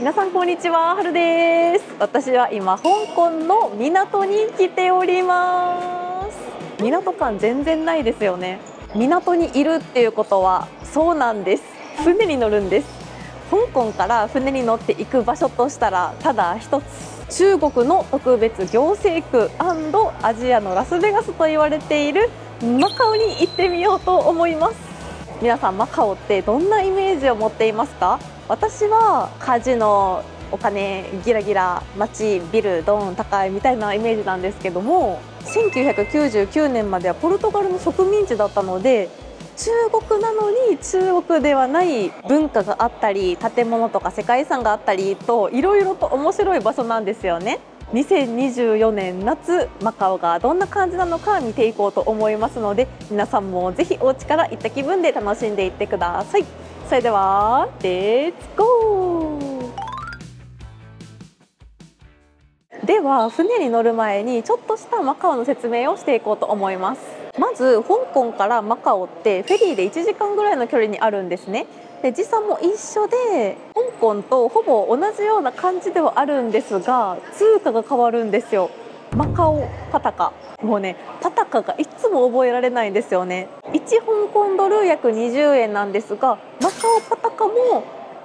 皆さんこんにちは、はるです。私は今香港の港に来ております。港感全然ないですよね。港にいるっていうことはそうなんです。船に乗るんです。香港から船に乗っていく場所としたらただ一つ、中国の特別行政区&アジアのラスベガスと言われているマカオに行ってみようと思います。皆さんマカオってどんなイメージを持っていますか？私はカジノ、お金、ギラギラ、街、ビル、ドーン、高いみたいなイメージなんですけども、1999年まではポルトガルの植民地だったので、中国なのに中国ではない文化があったり、建物とか世界遺産があったりと、いろいろと面白い場所なんですよね。2024年夏、マカオがどんな感じなのか見ていこうと思いますので、皆さんもぜひお家から行った気分で楽しんでいってください。それではレッツゴー。では船に乗る前にちょっとしたマカオの説明をしていこうと思います。まず香港からマカオってフェリーで1時間ぐらいの距離にあるんですね。で、時差も一緒で香港とほぼ同じような感じではあるんですが、通貨が変わるんですよ。マカオパタカ、もうねパタカがいつも覚えられないんですよね。1香港ドル約20円なんですが、マカオパタカも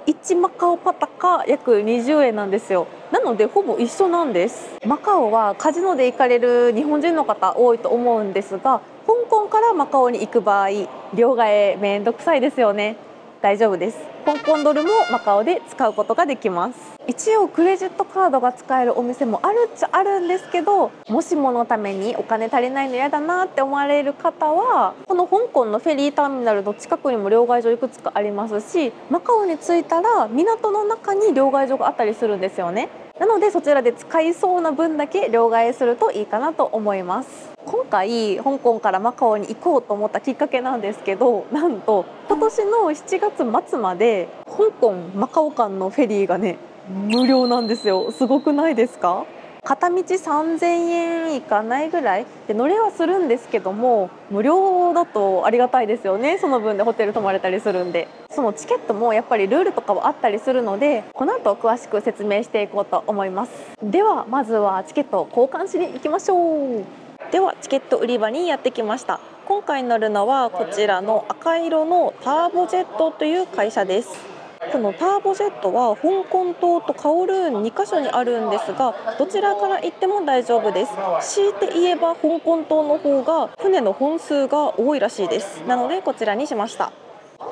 1マカオパタカ約20円なんですよ。なのでほぼ一緒なんです。マカオはカジノで行かれる日本人の方多いと思うんですが、香港からマカオに行く場合、両替めんどくさいですよね。大丈夫です。香港ドルもマカオで使うことができます。一応クレジットカードが使えるお店もあるっちゃあるんですけど、もしものためにお金足りないの嫌だなって思われる方は、この香港のフェリーターミナルの近くにも両替所いくつかありますし、マカオに着いたら港の中に両替所があったりするんですよね。なのでそちらで使いそうな分だけ両替するといいかなと思います。今回香港からマカオに行こうと思ったきっかけなんですけど、なんと今年の7月末まで香港マカオ間のフェリーがね無料なんですよ。すごくないですか？片道3000円いかないぐらいで乗れはするんですけども、無料だとありがたいですよね。その分でホテル泊まれたりするんで、そのチケットもやっぱりルールとかはあったりするので、この後詳しく説明していこうと思います。ではまずはチケットを交換しに行きましょう。ではチケット売り場にやってきました。今回乗るのはこちらの赤色のターボジェットという会社です。このターボジェットは香港島とカオルーン2カ所にあるんですが、どちらから行っても大丈夫です。強いて言えば香港島の方が船の本数が多いらしいです。なのでこちらにしました。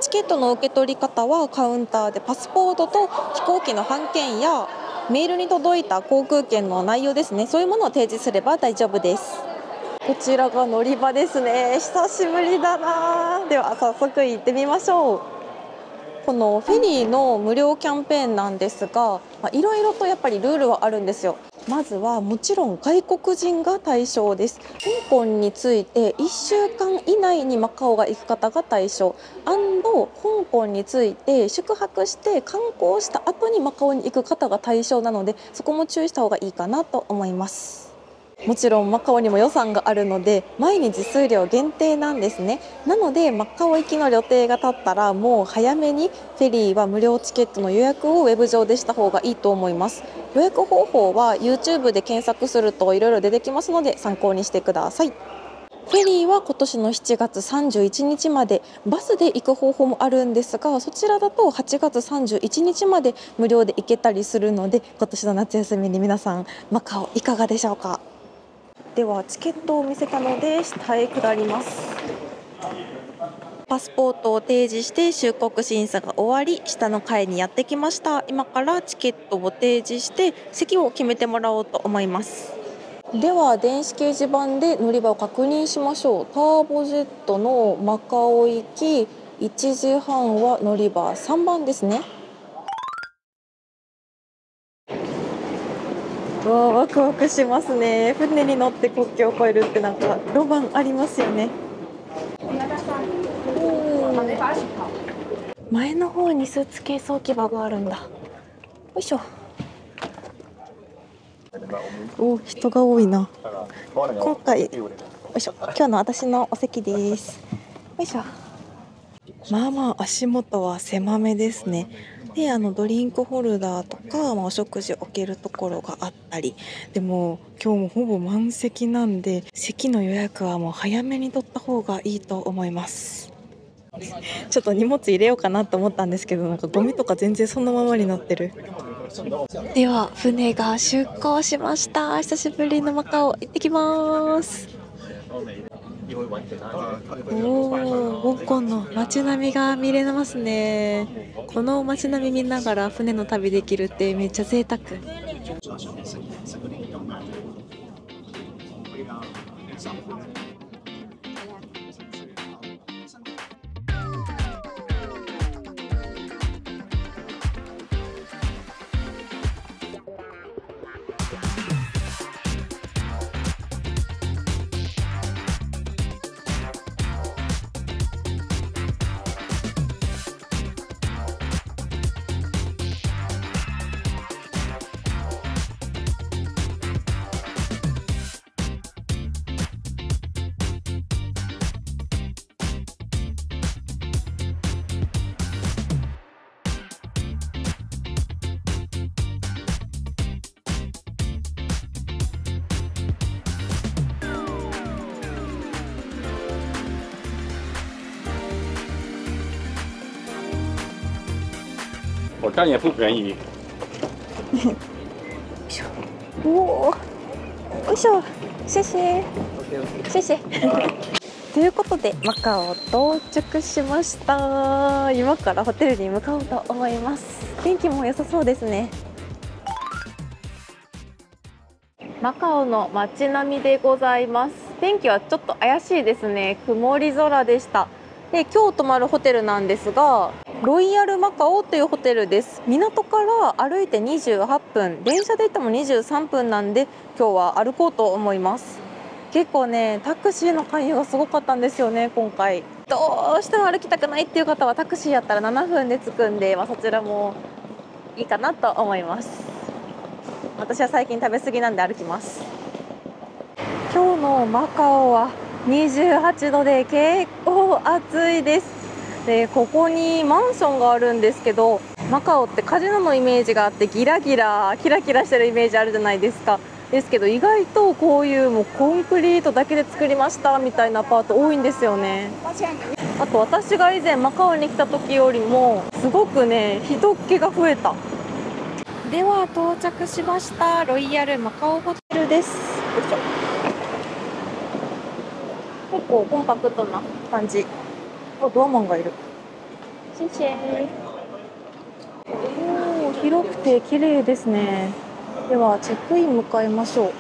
チケットの受け取り方はカウンターでパスポートと飛行機の半券やメールに届いた航空券の内容ですね、そういうものを提示すれば大丈夫です。こちらが乗り場ですね。久しぶりだな。では早速行ってみましょう。このフェリーの無料キャンペーンなんですが、いろいろとやっぱりルールはあるんですよ。まずはもちろん外国人が対象です。香港について1週間以内にマカオが行く方が対象、香港について宿泊して観光した後にマカオに行く方が対象なので、そこも注意した方がいいかなと思います。もちろんマカオにも予算があるので毎日数量限定なんですね。なのでマカオ行きの予定が立ったら、もう早めにフェリーは無料チケットの予約をウェブ上でした方がいいと思います。予約方法は YouTube で検索するといろいろ出てきますので参考にしてください。フェリーは今年の7月31日まで、バスで行く方法もあるんですが、そちらだと8月31日まで無料で行けたりするので、今年の夏休みに皆さんマカオいかがでしょうか？ではチケットを見せたので下へ下ります。パスポートを提示して出国審査が終わり、下の階にやってきました。今からチケットを提示して席を決めてもらおうと思います。では電子掲示板で乗り場を確認しましょう。ターボジェットのマカオ行き1時半は乗り場3番ですね。ワクワクしますね。船に乗って国境を越えるってなんかロマンありますよね。前の方にスーツケース置き場があるんだ。よいしょ。お、人が多いな。今回、よいしょ、今日の私のお席です。よいしょ。まあまあ足元は狭めですね。でドリンクホルダーとか、お食事置けるところがあったり、でも今日もほぼ満席なんで、席の予約はもう早めに取った方がいいと思います。ちょっと荷物入れようかなと思ったんですけど、なんかゴミとか全然そのままになってる。では船が出港しました。久しぶりのマカオ行ってきます。おー、香港の街並みが見れますね。この街並み見ながら船の旅できるってめっちゃ贅沢。我干也不便宜。おお、よいしょ、谢谢、谢谢。ということでマカオ到着しました。今からホテルに向かおうと思います。天気も良さそうですね。マカオの街並みでございます。天気はちょっと怪しいですね。曇り空でした。で、今日泊まるホテルなんですが、ロイヤルマカオというホテルです。港から歩いて28分、電車で行っても23分なんで、今日は歩こうと思います。結構ね、タクシーの勧誘がすごかったんですよね。今回どうしても歩きたくないっていう方はタクシーやったら7分で着くんで、そちらもいいかなと思います。私は最近食べ過ぎなんで歩きます。今日のマカオは28度で結構暑いです。で、ここにマンションがあるんですけど、マカオってカジノのイメージがあって、ギラギラキラキラしてるイメージあるじゃないですか。ですけど意外とこういうもうコンクリートだけで作りましたみたいなアパート多いんですよね。あと私が以前マカオに来た時よりもすごくね、人っ気が増えた。では到着しました。ロイヤルマカオホテルです。よいしょ。結構コンパクトな感じ。ドアマンがいる。シェシェ。おお、広くて綺麗ですね。ではチェックイン向かいましょ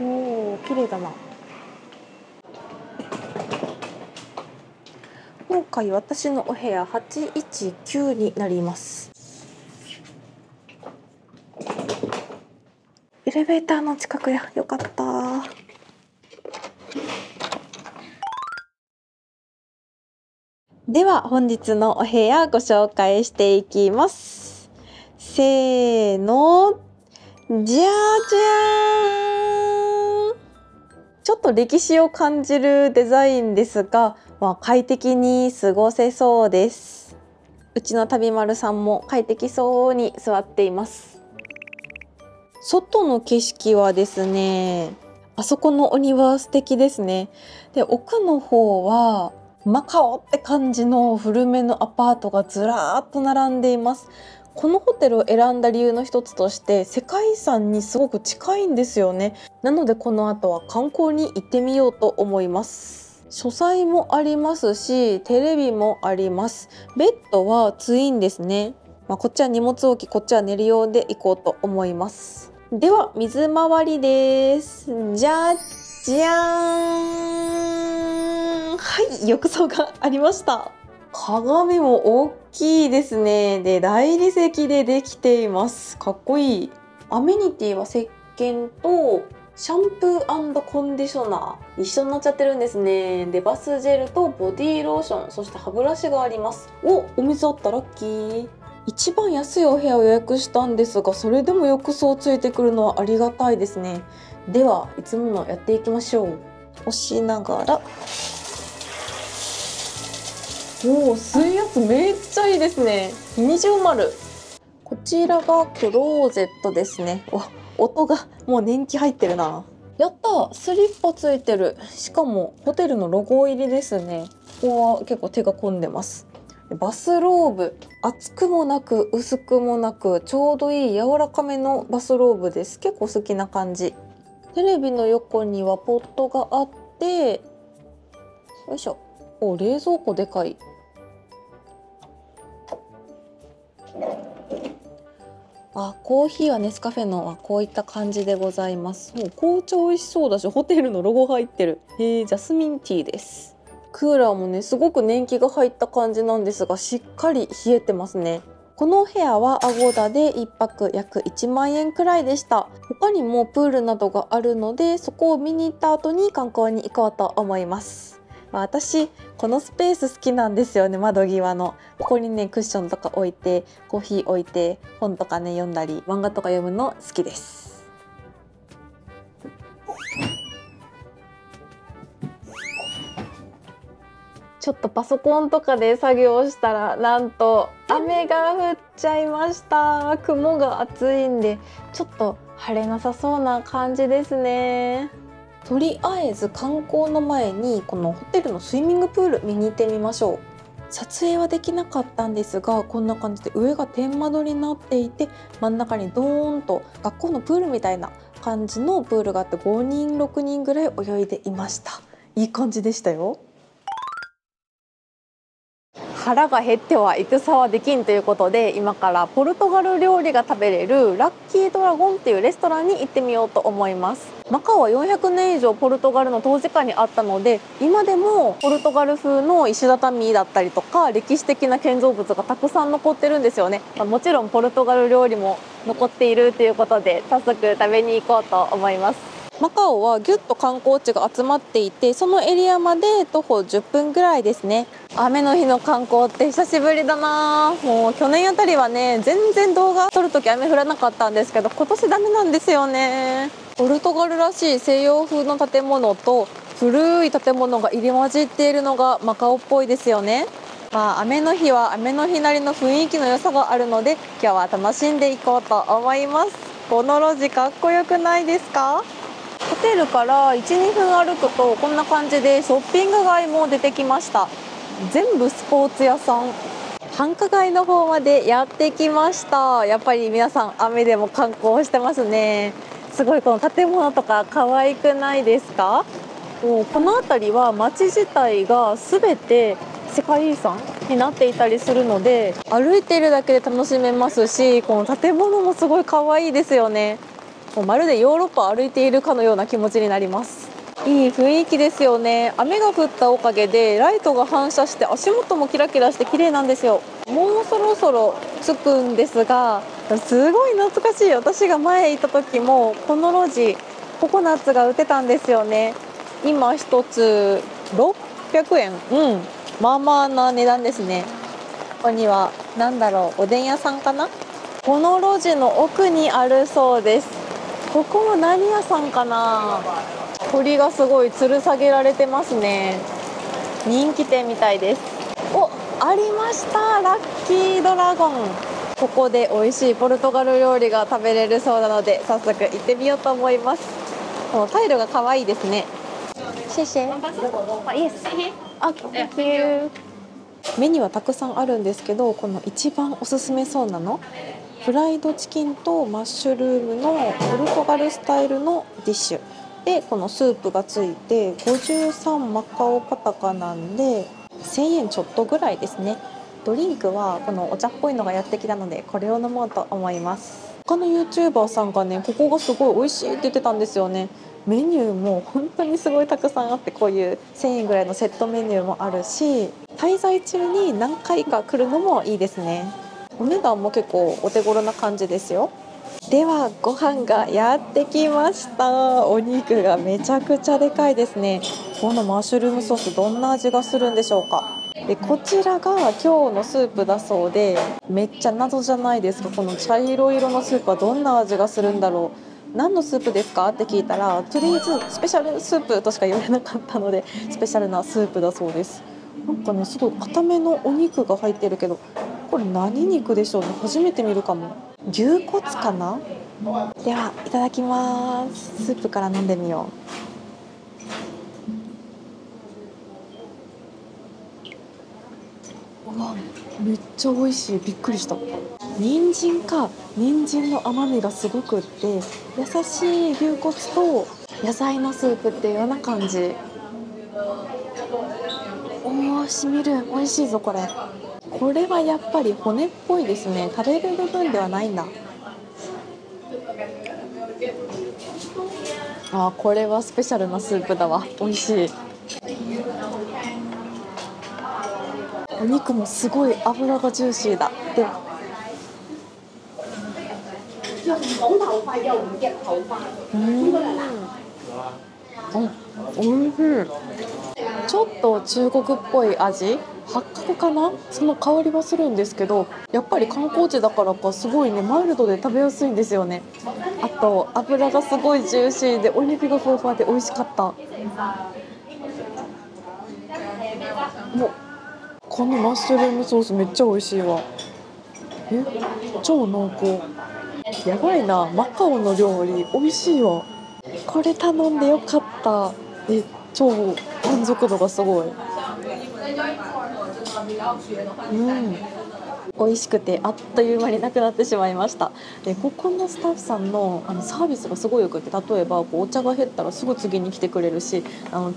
う。おお、綺麗だな。今回私のお部屋819になります。エレベーターの近くや、よかった。では本日のお部屋ご紹介していきます。せーの、じゃじゃーん。ちょっと歴史を感じるデザインですが、快適に過ごせそうです。うちの旅丸さんも快適そうに座っています。外の景色はですね、あそこのお庭素敵ですね。で、奥の方はマカオって感じの古めのアパートがずらーっと並んでいます。このホテルを選んだ理由の一つとして、世界遺産にすごく近いんですよね。なのでこの後は観光に行ってみようと思います。書斎もありますし、テレビもあります。ベッドはツインですね。こっちは荷物置き、こっちは寝る用で行こうと思います。では水回りです。じゃじゃーん。はい、浴槽がありました。鏡も大きいですね。で、大理石でできています。かっこいい。アメニティは石鹸とシャンプー&コンディショナー。一緒になっちゃってるんですね。で、バスジェルとボディローション、そして歯ブラシがあります。お水あったラッキー。一番安いお部屋を予約したんですが、それでも浴槽ついてくるのはありがたいですね。では、いつものやっていきましょう。押しながら。おお、水圧めっちゃいいですね。20丸。こちらがクローゼットですね。わ、音がもう年季入ってるな。やった、スリッパついてる。しかもホテルのロゴ入りですね。ここは結構手が込んでます。バスローブ、厚くもなく薄くもなくちょうどいい柔らかめのバスローブです。結構好きな感じ。テレビの横にはポットがあって、よいしょ。お、冷蔵庫でかい。あ、コーヒーはネスカフェのはこういった感じでございます。もう紅茶美味しそうだし、ホテルのロゴ入ってる。ジャスミンティーです。クーラーもね、すごく年季が入った感じなんですが、しっかり冷えてますね。この部屋はアゴダで1泊約1万円くらいでした。他にもプールなどがあるので、そこを見に行った後に観光に行こうと思います。私、このスペース好きなんですよね、窓際の。ここにね、クッションとか置いて、コーヒー置いて、本とかね、読んだり、漫画とか読むの好きです。ちょっとパソコンとかで作業したら、なんと雨が降っちゃいました。雲が厚いんでちょっと晴れなさそうな感じですね。とりあえず観光の前にこのホテルのスイミングプール見に行ってみましょう。撮影はできなかったんですが、こんな感じで上が天窓になっていて、真ん中にドーンと学校のプールみたいな感じのプールがあって、5人6人ぐらい泳いでいました。いい感じでしたよ。腹が減っては戦はできんということで、今からポルトガル料理が食べれるラッキードラゴンっていうレストランに行ってみようと思います。マカオは400年以上ポルトガルの統治下にあったので、今でもポルトガル風の石畳だったりとか歴史的な建造物がたくさん残ってるんですよね。もちろんポルトガル料理も残っているということで、早速食べに行こうと思います。マカオはぎゅっと観光地が集まっていて、そのエリアまで徒歩10分ぐらいですね。雨の日の観光って久しぶりだな。もう去年あたりはね、全然動画撮るとき雨降らなかったんですけど、今年ダメなんですよね。ポルトガルらしい西洋風の建物と古い建物が入り混じっているのがマカオっぽいですよね。雨の日は雨の日なりの雰囲気の良さがあるので、今日は楽しんでいこうと思います。この路地かっこよくないですか？ホテルから1、2分歩くとこんな感じでショッピング街も出てきました。全部スポーツ屋さん。繁華街の方までやってきました。やっぱり皆さん雨でも観光してますね。すごいこの建物とか可愛くないですか？もうこの辺りは街自体が全て世界遺産になっていたりするので、歩いているだけで楽しめますし、この建物もすごい可愛いですよね。もうまるでヨーロッパを歩いているかのような気持ちになります。いい雰囲気ですよね。雨が降ったおかげでライトが反射して足元もキラキラして綺麗なんですよ。もうそろそろ着くんですが、すごい懐かしい。私が前行った時もこの路地ココナッツが売ってたんですよね。今一つ600円。まあまあな値段ですね。ここには何だろう、おでん屋さんかな。この路地の奥にあるそうです。ここは何屋さんかな。鳥がすごい吊る下げられてますね。人気店みたいです。お、ありました、ラッキードラゴン。ここで美味しいポルトガル料理が食べれるそうなので、早速行ってみようと思います。このタイルが可愛いですね。シェシェ。あ、イエス。あ、Thank you。メニューはたくさんあるんですけど、この一番おすすめそうなのフライドチキンとマッシュルームのポルトガルスタイルのディッシュで、このスープがついて53マカオパタカなんで1000円ちょっとぐらいですね。ドリンクはこのお茶っぽいのがやってきたので、これを飲もうと思います。他の YouTuber さんがね、ここがすごい美味しいって言ってたんですよね。メニューも本当にすごいたくさんあって、こういう1000円ぐらいのセットメニューもあるし、滞在中に何回か来るのもいいですね。お値段も結構お手頃な感じですよ。ではご飯がやってきました。お肉がめちゃくちゃでかいですね。このマッシュルームソース、どんな味がするんでしょうか。でこちらが今日のスープだそうで、めっちゃ謎じゃないですか。この茶色色のスープはどんな味がするんだろう。何のスープですかって聞いたら、とりあえずスペシャルスープとしか言われなかったので、スペシャルなスープだそうです。なんかねすごい固めのお肉が入ってるけど、これ何肉でしょうね。初めて見るかも。牛骨かな。ではいただきます。スープから飲んでみよう。うわめっちゃ美味しい。びっくりした。人参か、人参の甘みがすごくって、優しい牛骨と野菜のスープっていうような感じ。おお、しみる。美味しいぞこれ。これはやっぱり骨っぽいですね。食べる部分ではないんだ。あー、これはスペシャルなスープだわ。美味しい。お肉もすごい脂がジューシーだ。でちょっと中国っぽい味、八角かな、その香りはするんですけど、やっぱり観光地だからかすごいねマイルドで食べやすいんですよね。あと脂がすごいジューシーでお肉がふわふわで美味しかった。もうこのマッシュルームソースめっちゃ美味しいわ。え、超濃厚。やばいな、マカオの料理美味しいわ。これ頼んでよかった。え、超満足度がすごい。美味しくてあっという間になくなってしまいました。でここのスタッフさんのサービスがすごいよくて、例えばお茶が減ったらすぐ次に来てくれるし、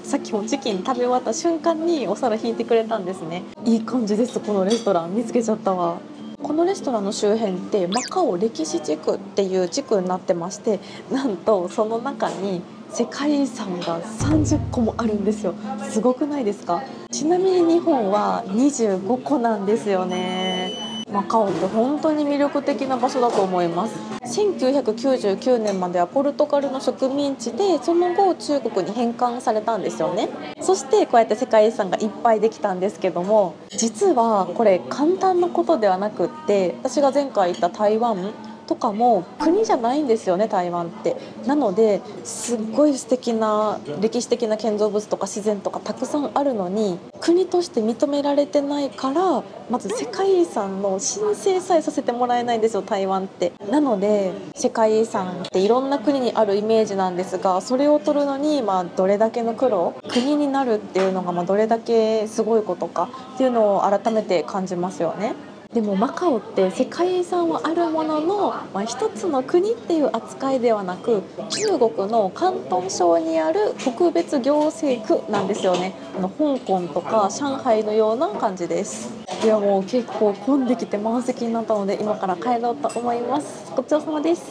さっきもチキン食べ終わった瞬間にお皿引いてくれたんですね。いい感じです。このレストラン見つけちゃったわ。このレストランの周辺ってマカオ歴史地区っていう地区になってまして、なんとその中に世界遺産が30個もあるんですよ。すごくないですか？ちなみに日本は25個なんですよね。マカオって本当に魅力的な場所だと思います。1999年まではポルトガルの植民地で、その後中国に返還されたんですよね。そしてこうやって世界遺産がいっぱいできたんですけども、実はこれ簡単なことではなくって、私が前回行った台湾とかも国じゃないんですよね、台湾って。なのですっごい素敵な歴史的な建造物とか自然とかたくさんあるのに、国として認められてないから、まず世界遺産の申請さえさせてもらえないんですよ、台湾って。なので世界遺産っていろんな国にあるイメージなんですが、それを取るのにどれだけの苦労、国になるっていうのがどれだけすごいことかっていうのを改めて感じますよね。でもマカオって世界遺産はあるものの、一つの国っていう扱いではなく、中国の広東省にある特別行政区なんですよね。香港とか上海のような感じです。いやもう結構混んできて満席になったので、今から帰ろうと思います。ごちそうさまです。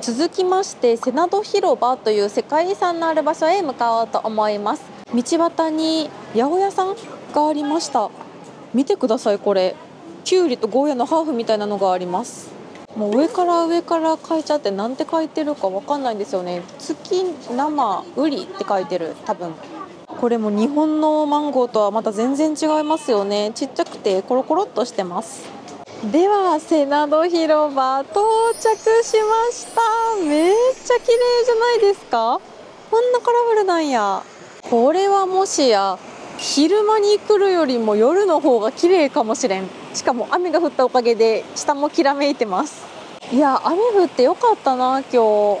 続きましてセナド広場という世界遺産のある場所へ向かおうと思います。道端に八百屋さんがありました。見てください、これきゅうりとゴーヤのハーフみたいなのがあります。もう上から上から書いちゃって、なんて書いてるかわかんないんですよね。月生ウリって書いてる。多分これも日本のマンゴーとはまた全然違いますよね。ちっちゃくてコロコロっとしてます。ではセナド広場到着しました。めっちゃ綺麗じゃないですか。こんなカラフルなんや。これはもしや昼間に来るよりも夜の方が綺麗かもしれん。しかも雨が降ったおかげで下もきらめいてます。いや雨降ってよかったな今日。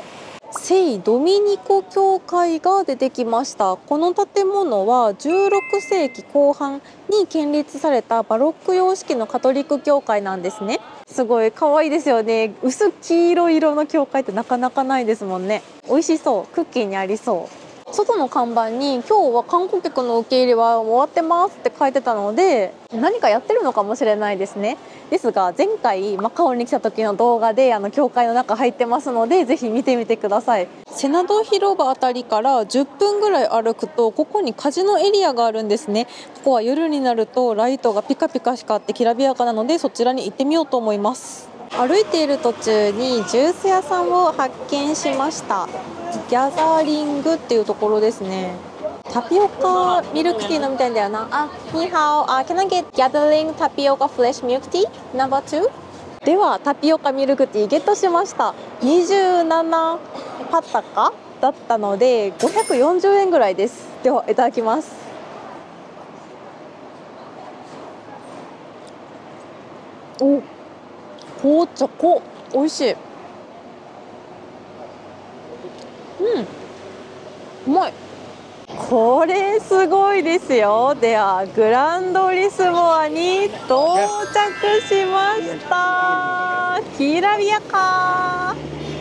聖ドミニコ教会が出てきました。この建物は16世紀後半に建立されたバロック様式のカトリック教会なんですね。すごい可愛いですよね。薄黄色色の教会ってなかなかないですもんね。美味しそう。クッキーにありそう。外の看板に今日は観光客の受け入れは終わってますって書いてたので、何かやってるのかもしれないですね。ですが前回マカオに来た時の動画で教会の中入ってますので、ぜひ見てみてください。セナド広場あたりから10分ぐらい歩くと、ここにカジノエリアがあるんですね。ここは夜になるとライトがピカピカ光ってきらびやかなので、そちらに行ってみようと思います。歩いている途中にジュース屋さんを発見しました。ギャザーリングっていうところですね。タピオカミルクティー飲みたいんだよな。あ、ニーハオ。Can I get gathering tapioca fresh milk tea number 2? ではタピオカミルクティーゲットしました。27パタカだったので540円ぐらいです。ではいただきます。お、紅茶粉美味しい。うん、うまい。これすごいですよ。ではグランドリスボアに到着しました。きらびやか。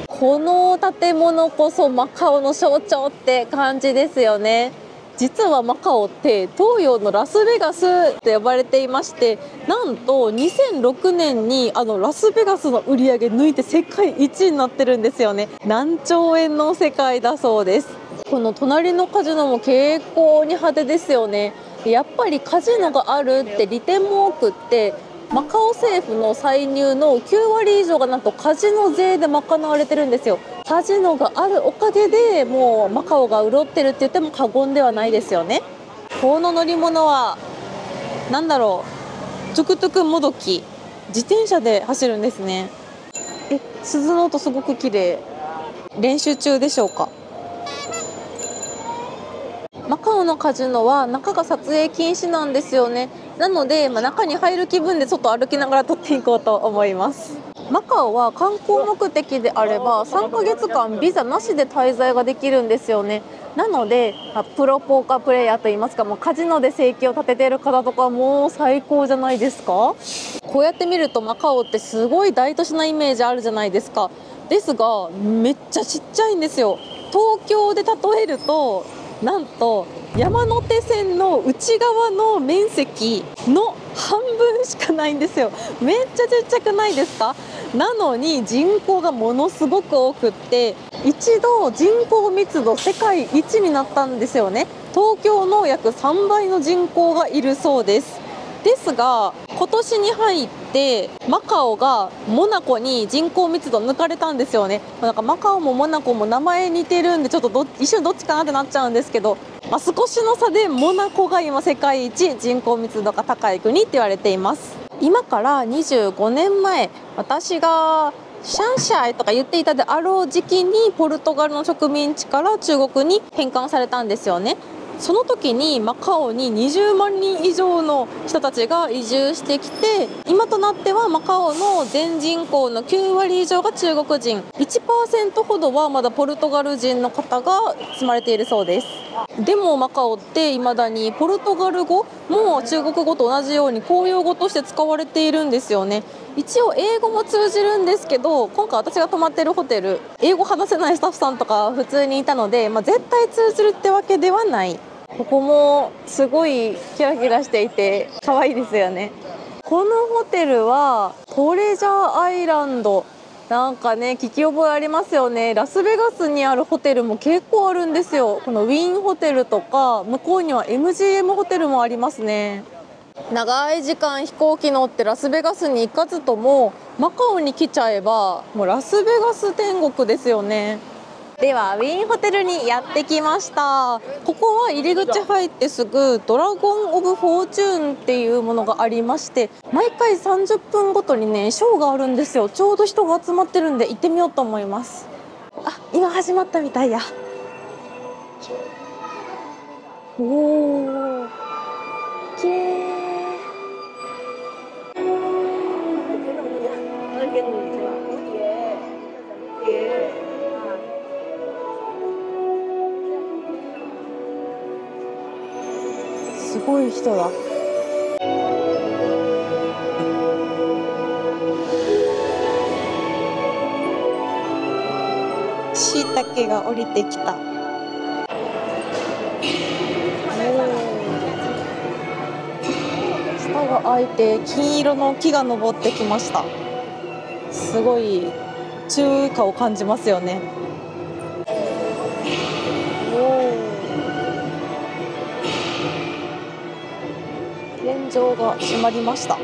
この建物こそマカオの象徴って感じですよね。実はマカオって東洋のラスベガスって呼ばれていまして、なんと2006年にラスベガスの売り上げ抜いて世界一になってるんですよね。何兆円の世界だそうです。この隣のカジノも傾向に派手ですよね。やっぱりカジノがあるって利点も多くって、マカオ政府の歳入の9割以上がなんとカジノ税で賄われてるんですよ。カジノがあるおかげでもうマカオが潤ってるって言っても過言ではないですよね。この乗り物は何だろう、トゥクトゥクもどき、自転車で走るんですね。鈴の音すごく綺麗。練習中でしょうか。マカオのカジノは中が撮影禁止なんですよね。なので、中に入る気分で外歩きながら撮っていこうと思います。マカオは観光目的であれば3ヶ月間ビザなしで滞在ができるんですよね。なのでプロポーカープレイヤーといいますか、もうカジノで生計を立てている方とかもう最高じゃないですか。こうやって見るとマカオってすごい大都市なイメージあるじゃないですか。ですがめっちゃちっちゃいんですよ。東京で例えるとなんと山手線の内側の面積の半分しかないんですよ。めっちゃちっちゃくないですか。なのに人口がものすごく多くって、一度人口密度世界一になったんですよね。東京の約3倍の人口がいるそうです。ですが今年に入ってマカオがモナコに人口密度抜かれたんですよね。なんかマカオもモナコも名前似てるんでちょっと一瞬どっちかなってなっちゃうんですけど、少しの差でモナコが今世界一人口密度が高い国って言われています。今から25年前私がシャンシャイとか言っていたであろう時期にポルトガルの植民地から中国に返還されたんですよね。その時にマカオに20万人以上の人たちが移住してきて、今となってはマカオの全人口の9割以上が中国人、 1% ほどはまだポルトガル人の方が住まれているそうです。でもマカオっていまだにポルトガル語も中国語と同じように公用語として使われているんですよね。一応英語も通じるんですけど、今回私が泊まってるホテル英語話せないスタッフさんとか普通にいたので、絶対通じるってわけではない。ここもすごいキラキラしていて可愛いですよね。このホテルはトレジャーアイランド、なんかね聞き覚えありますよね。ラスベガスにあるホテルも結構あるんですよ。このウィーンホテルとか向こうには MGM ホテルもありますね。長い時間飛行機乗ってラスベガスに行かずともマカオに来ちゃえばもうラスベガス天国ですよね。ではウィーンホテルにやってきました。ここは入り口入ってすぐドラゴン・オブ・フォーチューンっていうものがありまして、毎回30分ごとにねショーがあるんですよ。ちょうど人が集まってるんで行ってみようと思います。あ、今始まったみたいや。おお、きれい。すごい人だ。しいたけが降りてきた。下が開いて金色の木が登ってきました。すごい中華を感じますよね。天井が閉まりました。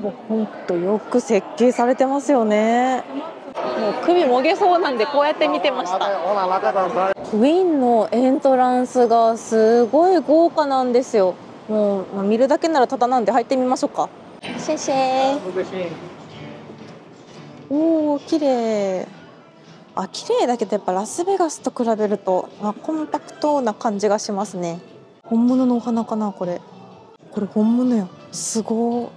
もう本当よく設計されてますよね。もう首もげそうなんでこうやって見てました。ウィンのエントランスがすごい豪華なんですよ。もう、まあ、見るだけならタダなんで入ってみましょうか。シェシェ。おお、綺麗。あ、綺麗だけどやっぱラスベガスと比べると、まあ、コンパクトな感じがしますね。本物のお花かなこれ。これ本物や。すごー。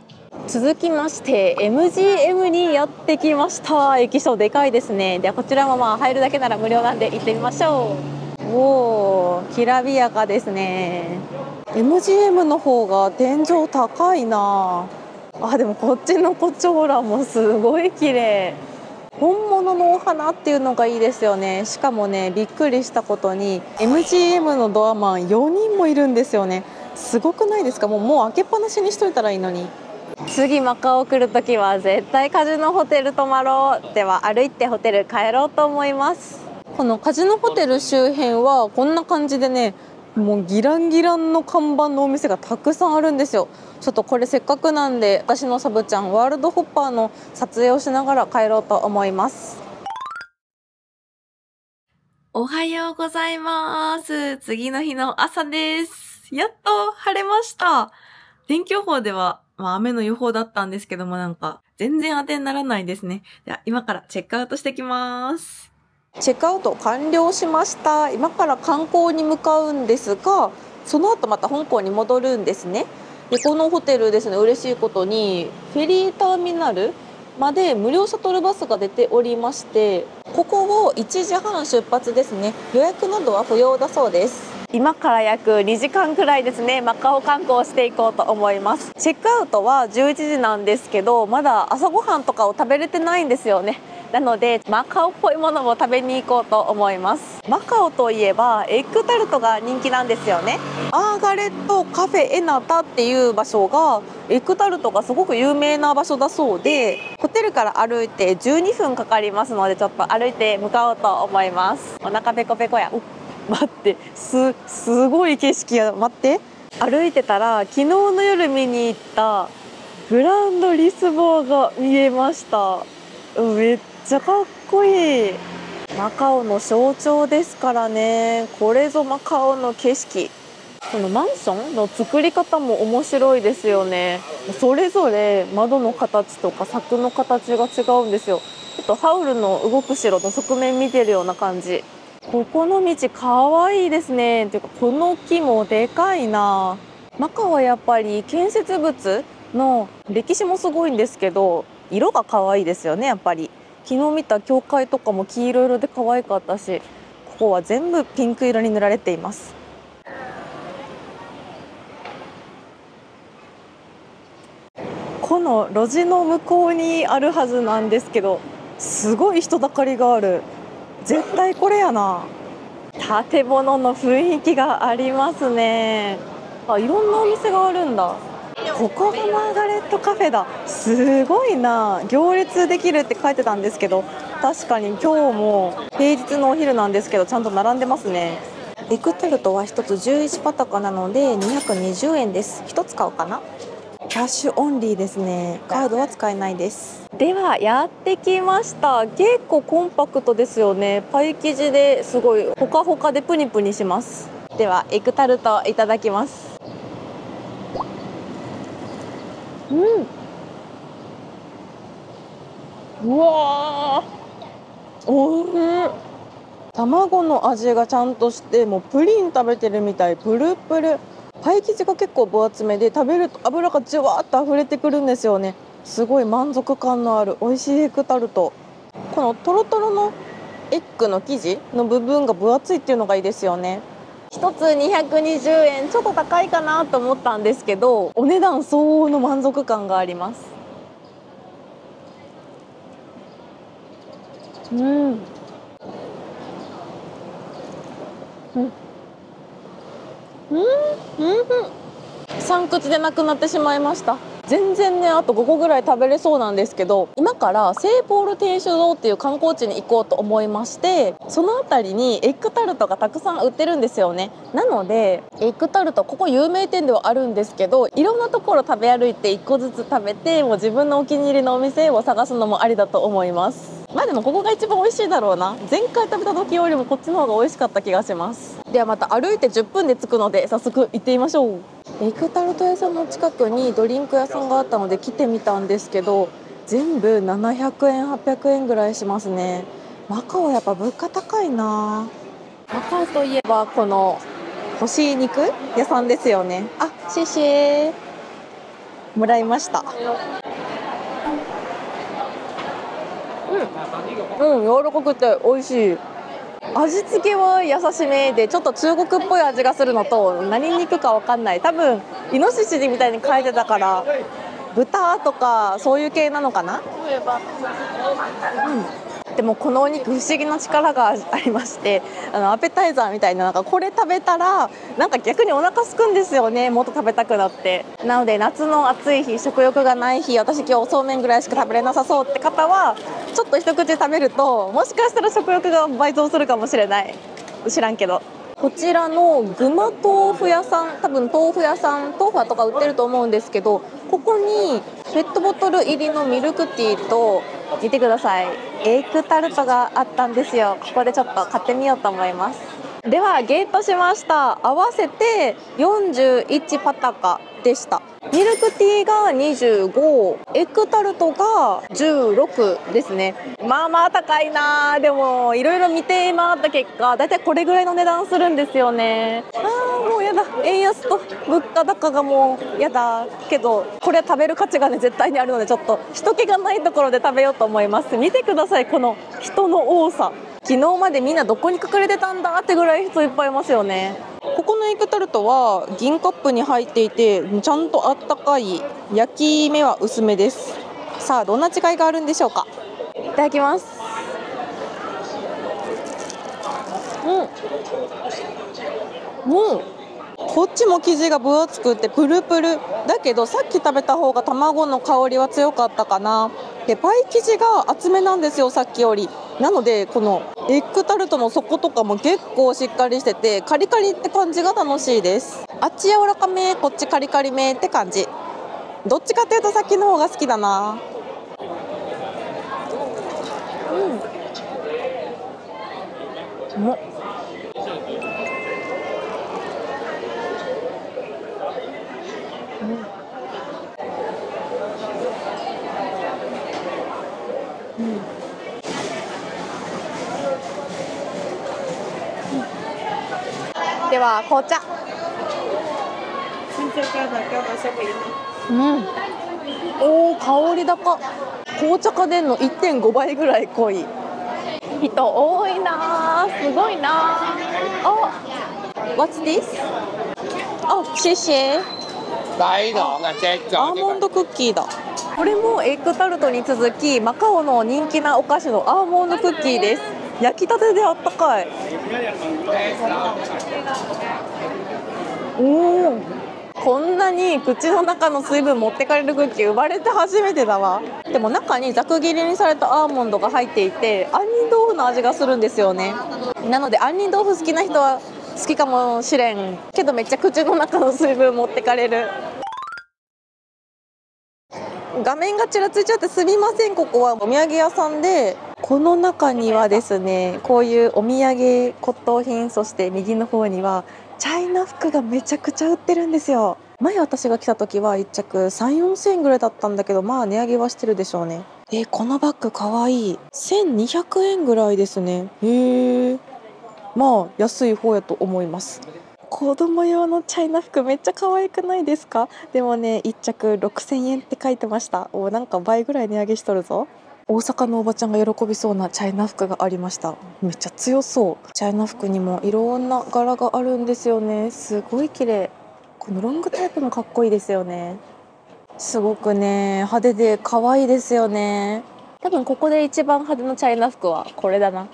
続きまして MGM にやってきました。駅舎でかいですね。でこちらもまあ入るだけなら無料なんで行ってみましょう。おお、きらびやかですね。 MGM の方が天井高いなあ。でもこっちのコチョウランもすごい綺麗。本物のお花っていうのがいいですよね。しかもね、びっくりしたことに MGM のドアマン4人もいるんですよね。すごくないですか。もう開けっぱなしにしといたらいいのに。次マカオ来るときは絶対カジノホテル泊まろう。では歩いてホテル帰ろうと思います。このカジノホテル周辺はこんな感じでね、もうギランギランの看板のお店がたくさんあるんですよ。ちょっとこれせっかくなんで私のサブちゃんワールドホッパーの撮影をしながら帰ろうと思います。おはようございます。次の日の朝です。やっと晴れました。天気予報ではまあ雨の予報だったんですけども、なんか全然当てにならないですね。では今からチェックアウトしてきます。チェックアウト完了しました。今から観光に向かうんですが、その後また香港に戻るんですね。でこのホテルですね、嬉しいことにフェリーターミナルまで無料シャトルバスが出ておりまして、ここを1時半出発ですね。予約などは不要だそうです。今から約2時間くらいですね、マカオ観光をしていこうと思います。チェックアウトは11時なんですけど、まだ朝ごはんとかを食べれてないんですよね。なので、マカオっぽいものも食べに行こうと思います。マカオといえば、エッグタルトが人気なんですよね。アーガレットカフェエナタっていう場所が、エッグタルトがすごく有名な場所だそうで、ホテルから歩いて12分かかりますので、ちょっと歩いて向かおうと思います。お腹ペコペコや。待って、すごい景色や。待って、歩いてたら昨日の夜見に行ったグランドリスボアが見えました。めっちゃかっこいい。マカオの象徴ですからね。これぞマカオの景色。このマンションの作り方も面白いですよね。それぞれ窓の形とか柵の形が違うんですよ。ちょっとハウルの動く城の側面見てるような感じ。ここの道かわいいですね。ていうかこの木もでかいな。マカオはやっぱり建設物の歴史もすごいんですけど、色がかわいいですよね。やっぱり昨日見た教会とかも黄色色で可愛かったし、ここは全部ピンク色に塗られています。この路地の向こうにあるはずなんですけど、すごい人だかりがある。絶対これやな。建物の雰囲気がありますね。あ、いろんなお店があるんだ。ここがマーガレットカフェだ。すごいな。行列できるって書いてたんですけど、確かに今日も平日のお昼なんですけどちゃんと並んでますね。エクタルトは1つ11パタカなので220円です。1つ買おうかな。キャッシュオンリーですね。カードは使えないです。ではやってきました。結構コンパクトですよね。パイ生地ですごいほかほかでプニプニします。ではエッグタルトいただきます。うわー、おいしい。卵の味がちゃんとして、もうプリン食べてるみたい。プルプル。パイ生地が結構分厚めで、食べると油がじゅわーっと溢れてくるんですよね。すごい満足感のある美味しいエッグタルト。このトロトロのエッグの生地の部分が分厚いっていうのがいいですよね。1つ220円、ちょっと高いかなと思ったんですけど、お値段相応の満足感があります。3口でなくなってしまいました。全然ね、あと5個ぐらい食べれそうなんですけど、今からセーポール天主堂っていう観光地に行こうと思いまして、その辺りにエッグタルトがたくさん売ってるんですよね。なのでエッグタルト、ここ有名店ではあるんですけど、いろんなところ食べ歩いて1個ずつ食べて、もう自分のお気に入りのお店を探すのもありだと思います。まあでもここが一番美味しいだろうな。前回食べた時よりもこっちの方が美味しかった気がします。ではまた歩いて10分で着くので、早速行ってみましょう。エッグタルト屋さんの近くにドリンク屋さんがあったので来てみたんですけど、全部700円800円ぐらいしますね。マカオやっぱ物価高いな。マカオといえばこの干し肉屋さんですよね。あ、シーシーもらいました。うん、柔らかくて美味しい。味付けは優しめで、ちょっと中国っぽい味がするのと、何肉かわかんない、多分イノシシみたいに書いてたから豚とかそういう系なのかな。でもこのお肉不思議な力がありまして、アペタイザーみたいな、なんかこれ食べたらなんか逆にお腹すくんですよね、もっと食べたくなって。なので夏の暑い日、食欲がない日、私今日おそうめんぐらいしか食べれなさそうって方はちょっと一口食べると、もしかしたら食欲が倍増するかもしれない、知らんけど。こちらのぐま豆腐屋さん、多分豆腐屋さん、豆腐とか売ってると思うんですけど、ここにペットボトル入りのミルクティーと、見てください、エッグタルトがあったんですよ。ここでちょっと買ってみようと思います。ではゲットしました。合わせて41パタカでした。ミルクティーが25、エッグタルトが16ですね。まあまあ高いな。でもいろいろ見て回った結果、だいたいこれぐらいの値段するんですよね。ああ、もうやだ、円安と物価高がもうやだけど、これは食べる価値がね絶対にあるので、ちょっと人気がないところで食べようと思います。見てください、この人の多さ。昨日までみんなどこに隠れてたんだってぐらい人いっぱいいますよね。ここのエッグタルトは銀カップに入っていて、ちゃんとあったかい、焼き目は薄めです。さあどんな違いがあるんでしょうか。いただきます。うん、こっちも生地が分厚くてプルプルだけど、さっき食べた方が卵の香りは強かったかな。でパイ生地が厚めなんですよ、さっきより。なのでこのエッグタルトの底とかも結構しっかりしてて、カリカリって感じが楽しいです。あっち柔らかめ、こっちカリカリめって感じ。どっちかというとさっきの方が好きだな。うん、では紅茶。おー、香り高。紅茶が出るの 1.5 倍ぐらい濃い。人多いなー、すごいなー。お、What's this? あ、シェシェ。アーモンドクッキーだ。これもエッグタルトに続き、マカオの人気なお菓子のアーモンドクッキーです。焼きたてであったかい。こんなに口の中の水分持ってかれるクッキー、生まれて初めてだわ。でも中にざく切りにされたアーモンドが入っていて、杏仁豆腐の味がするんですよね。なので杏仁豆腐好きな人は好きかもしれんけど、めっちゃ口の中の水分持ってかれる。画面がちらついちゃってすみません。ここはお土産屋さんで、この中にはですね、こういうお土産骨董品、そして右の方にはチャイナ服がめちゃくちゃ売ってるんですよ。前私が来た時は1着 3,4 円ぐらいだったんだけど、まあ値上げはしてるでしょうね。このバッグかわいい、1200円ぐらいですね。へえ、まあ安い方やと思います。子供用のチャイナ服めっちゃ可愛くないですか。でもね、1着 6,000 円って書いてました。お、なんか倍ぐらい値上げしとるぞ。大阪のおばちゃんが喜びそうなチャイナ服がありました。めっちゃ強そう。チャイナ服にもいろんな柄があるんですよね。すごい綺麗。このロングタイプもかっこいいですよね。すごくね派手で可愛いですよね。多分ここで一番派手なチャイナ服はこれだな。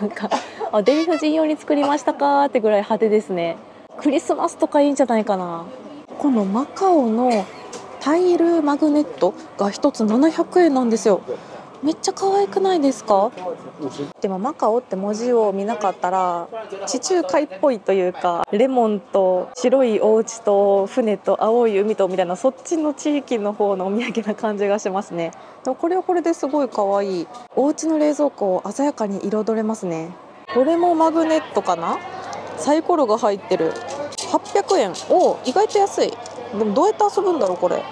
なんかあ、デヴィ夫人用に作りましたかってぐらい派手ですね。クリスマスとかいいんじゃないかな。このマカオのパイルマグネットが1つ700円なんですよ。めっちゃ可愛くないですか？でもマカオって文字を見なかったら地中海っぽいというか、レモンと白いお家と船と青い海とみたいな、そっちの地域の方のお土産な感じがしますね。でもこれはこれですごい可愛い。お家の冷蔵庫を鮮やかに彩れますね。これもマグネットかな、サイコロが入ってる。800円。お、意外と安い。でもどうやって遊ぶんだろうこれ。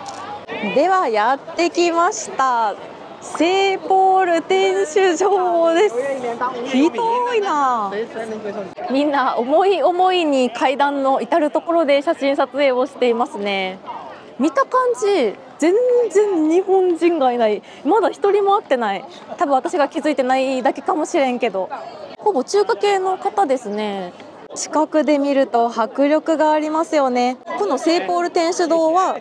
ではやってきました、セーポール天主場です。ひどいな。みんな思い思いに階段の至る所で写真撮影をしていますね。見た感じ全然日本人がいない。まだ一人も会ってない。多分私が気づいてないだけかもしれんけど、ほぼ中華系の方ですね。近くで見ると迫力がありますよね。このセーポール天主堂は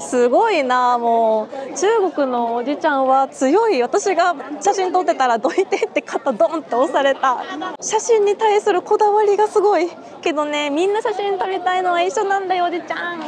すごいな。もう中国のおじちゃんは強い。私が写真撮ってたらどいてって肩ドンって押された。写真に対するこだわりがすごいけどね、みんな写真撮りたいのは一緒なんだよおじちゃん。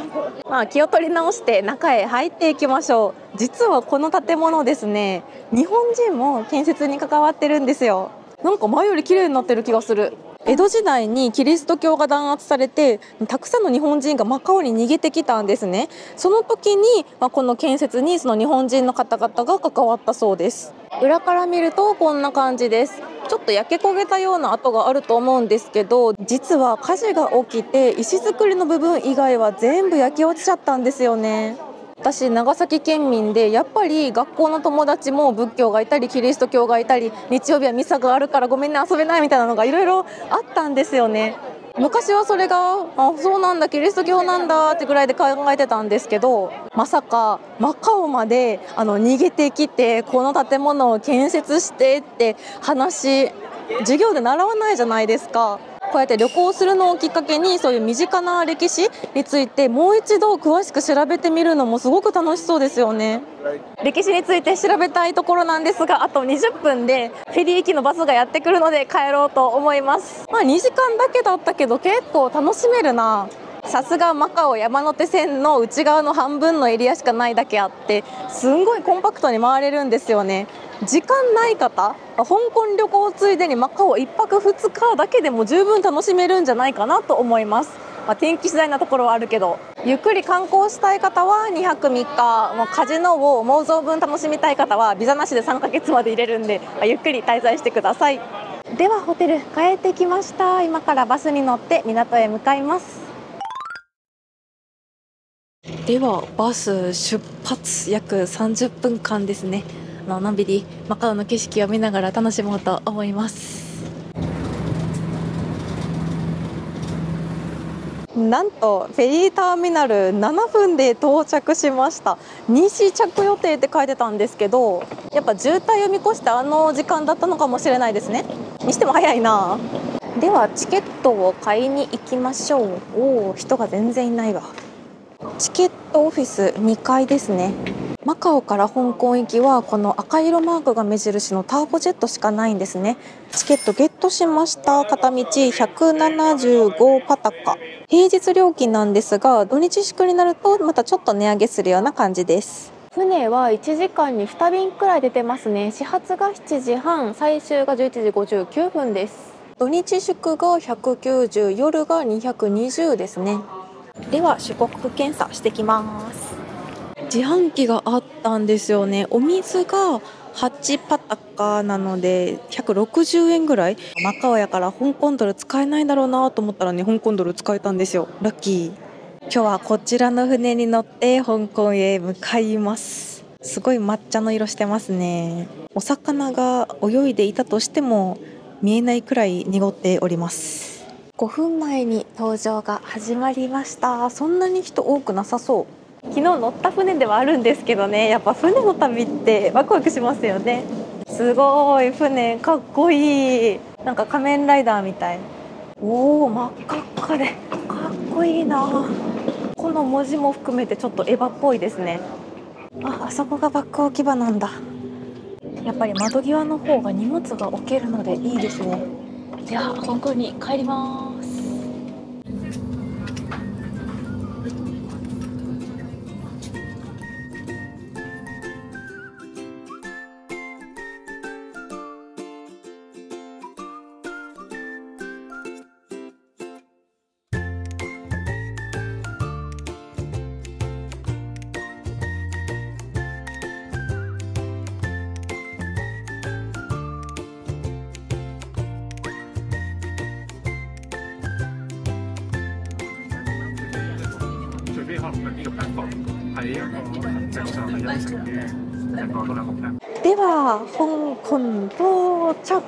まあ気を取り直して中へ入っていきましょう。実はこの建物ですね、日本人も建設に関わってるんですよ。なんか前より綺麗になってる気がする。江戸時代にキリスト教が弾圧されて、たくさんの日本人がマカオに逃げてきたんですね。その時に、この建設にその日本人の方々が関わったそうです。裏から見るとこんな感じです。ちょっと焼け焦げたような跡があると思うんですけど、実は火事が起きて石造りの部分以外は全部焼け落ちちゃったんですよね。私長崎県民で、やっぱり学校の友達も仏教がいたりキリスト教がいたり、日曜日はミサがあるからごめんね遊べないみたいなのがいろいろあったんですよね。昔はそれがあ、そうなんだキリスト教なんだってぐらいで考えてたんですけど、まさかマカオまで逃げてきてこの建物を建設してって話、授業で習わないじゃないですか。こうやって旅行するのをきっかけに、そういう身近な歴史についてもう一度詳しく調べてみるのもすごく楽しそうですよね。歴史について調べたいところなんですが、あと20分でフェリー行きのバスがやってくるので帰ろうと思います。2時間だけだったけど結構楽しめるな。さすがマカオ山手線の内側の半分のエリアしかないだけあって、すんごいコンパクトに回れるんですよね。時間ない方、香港旅行ついでにマカオ1泊2日だけでも十分楽しめるんじゃないかなと思います。天気次第なところはあるけど、ゆっくり観光したい方は2泊3日、カジノを思う存分楽しみたい方はビザなしで3ヶ月まで入れるんで、ゆっくり滞在してください。ではホテル帰ってきました。今からバスに乗って港へ向かいます。ではバス出発、約30分間ですね。のんびりマカオの景色を見ながら楽しもうと思います。なんとフェリーターミナル7分で到着しました。西着予定って書いてたんですけど、やっぱ渋滞を見越してあの時間だったのかもしれないですね。にしても早いな。ではチケットを買いに行きましょう。おお、人が全然いないわ。チケットオフィス2階ですね。マカオから香港行きはこの赤色マークが目印のターボジェットしかないんですね。チケットゲットしました。片道175パタカ。平日料金なんですが、土日祝になるとまたちょっと値上げするような感じです。船は1時間に2便くらい出てますね。始発が7時半、最終が11時59分です。土日祝が190、夜が220ですね。では出国検査してきます。自販機があったんですよね。お水が8パタカなので160円ぐらい。マカオやから香港ドル使えないだろうなと思ったらね、香港ドル使えたんですよ。ラッキー。今日はこちらの船に乗って香港へ向かいます。すごい抹茶の色してますね。お魚が泳いでいたとしても見えないくらい濁っております。5分前に搭乗が始まりました。そんなに人多くなさそう。昨日乗った船ではあるんですけどね、やっぱ船の旅ってワクワクしますよね。すごい船かっこいい。なんか仮面ライダーみたい。おお、真っ赤っかでかっこいいな。この文字も含めてちょっとエヴァっぽいですね。あそこがバック置き場なんだ。やっぱり窓際の方が荷物が置けるのでいいですね。では香港に帰ります。では香港到着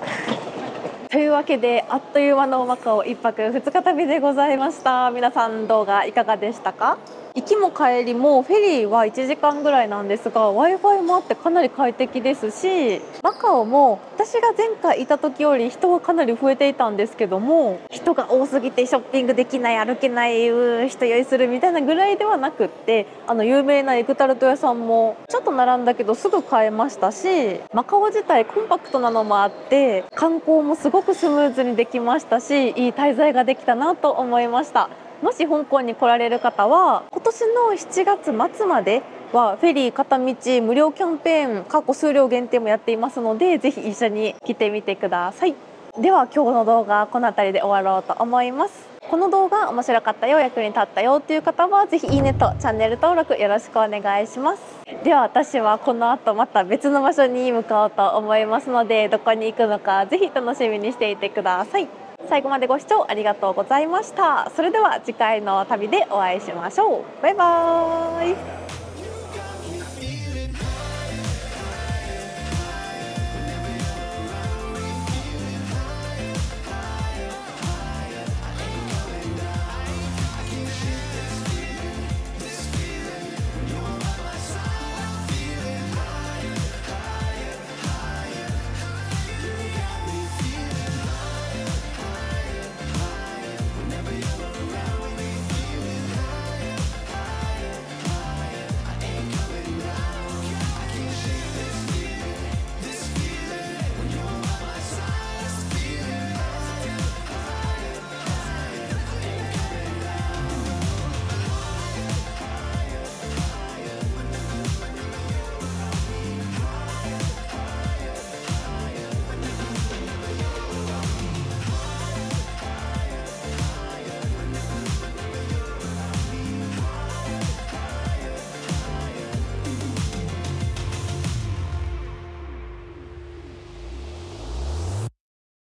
というわけで、あっという間のマカオ1泊2日旅でございました。皆さん動画いかがでしたか？行きも帰りもフェリーは1時間ぐらいなんですが、 Wi-Fi もあってかなり快適ですし、マカオも私が前回いた時より人はかなり増えていたんですけども、人が多すぎてショッピングできない、歩けない、人酔いするみたいなぐらいではなくって、有名なエクタルト屋さんもちょっと並んだけどすぐ買えましたし、マカオ自体コンパクトなのもあって観光もすごくスムーズにできましたし、いい滞在ができたなと思いました。もし香港に来られる方は今年の7月末まではフェリー片道無料キャンペーン過去数量限定もやっていますので、ぜひ一緒に来てみてください。では今日の動画はこの辺りで終わろうと思います。この動画面白かったよ、役に立ったよという方はぜひいいねとチャンネル登録よろしくお願いします。では私はこの後また別の場所に向かおうと思いますので、どこに行くのかぜひ楽しみにしていてください。最後までご視聴ありがとうございました。それでは次回の旅でお会いしましょう。バイバーイ。